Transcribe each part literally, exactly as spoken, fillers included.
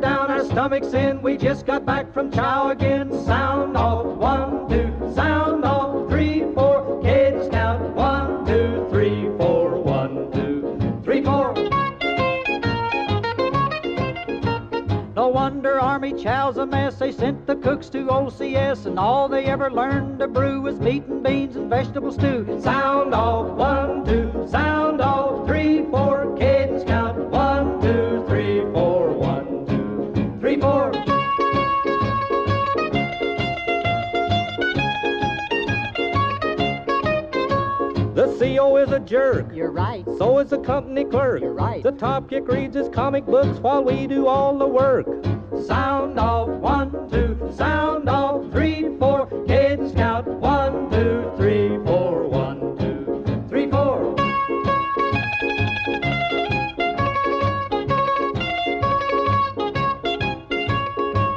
we're down, our stomach's in. We just got back from chow again. Sound off, one, two, sound off, three, four. Kids count, one, two, three, four, one, two, three, four. No wonder Army chow's a mess. They sent the cooks to O C S, and all they ever learned to brew was meat and beans and vegetable stew. Sound off, one, two, sound off, three, four. Kids count, one, two, three, four, one, two, three, four. The C O is a jerk. You're right. So is the company clerk. You're right. The top kick reads his comic books while we do all the work. Sound off, one, two, sound off, three, four. Kids count, one, two, three, four, one, two, three, four.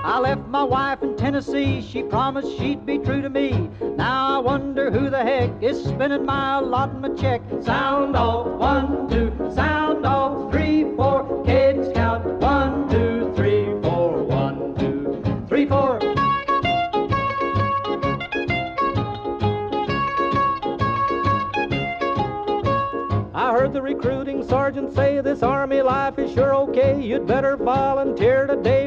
I left my wife in Tennessee. She promised she'd be true to me. Now I wonder who the heck is spending my allotment check. Sound off, one, two, sound off, three, four. Kids count, one, two, three, four, one, two, three, four. I heard the recruiting sergeant say, this army life is sure okay. You'd better volunteer today.